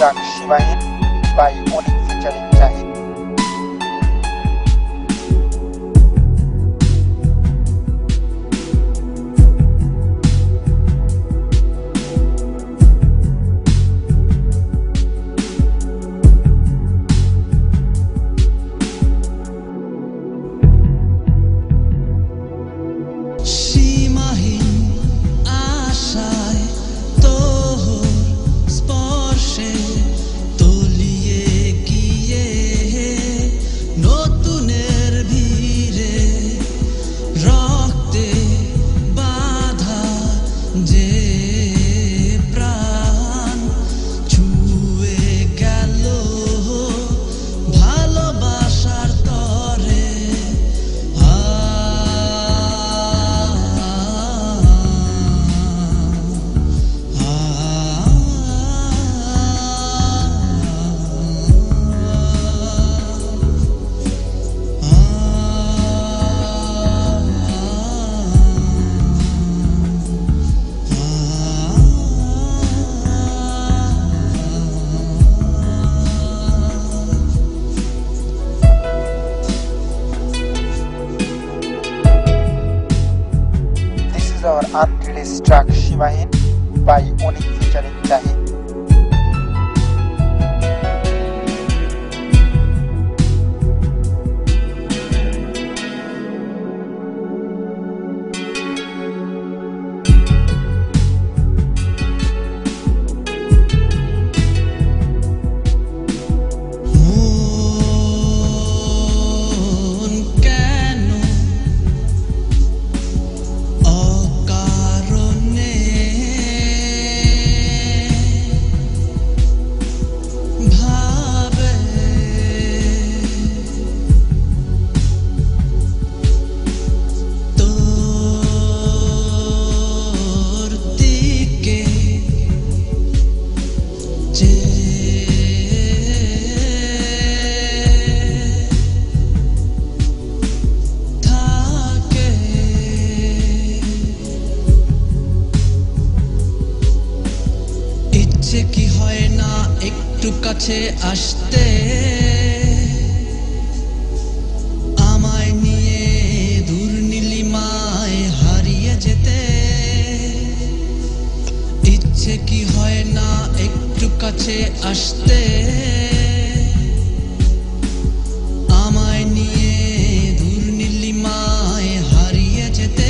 track Shimahin by Anik featuring Jahid. Our unreleased track Shimahin by Anik featuring Jahid. যে কি হয় না একটু কাছে আসতে, আমায় নিয়ে দূর নীলিমায় হারিয়ে যেতে। ইচ্ছে কি হয় না একটু কাছে আসতে, আমায় নিয়ে দূর নীলিমায় হারিয়ে যেতে।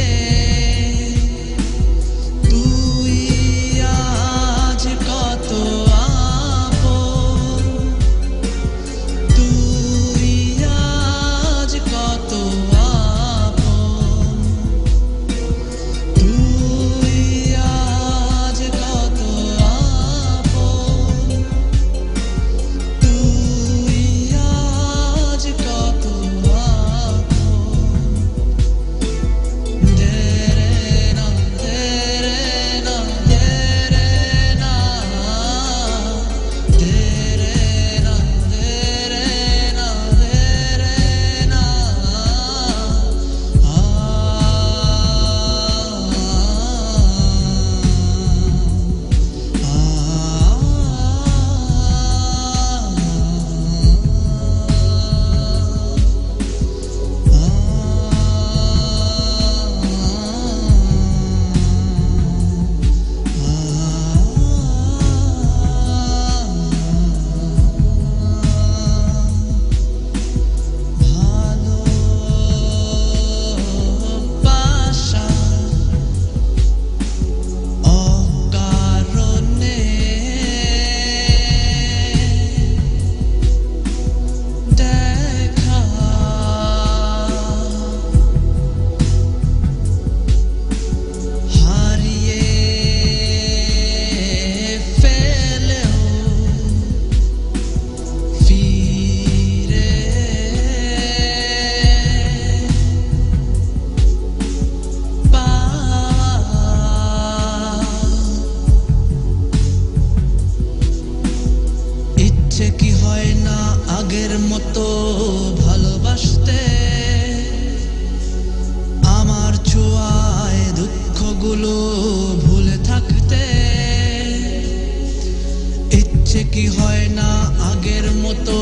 কি হয় না আগের মতো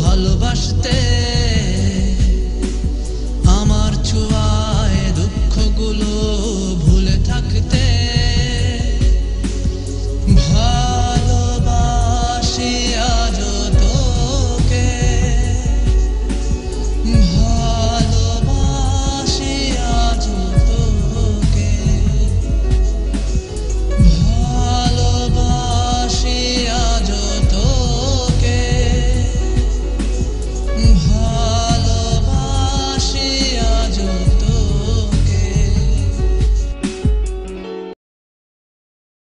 ভালোবাসতে।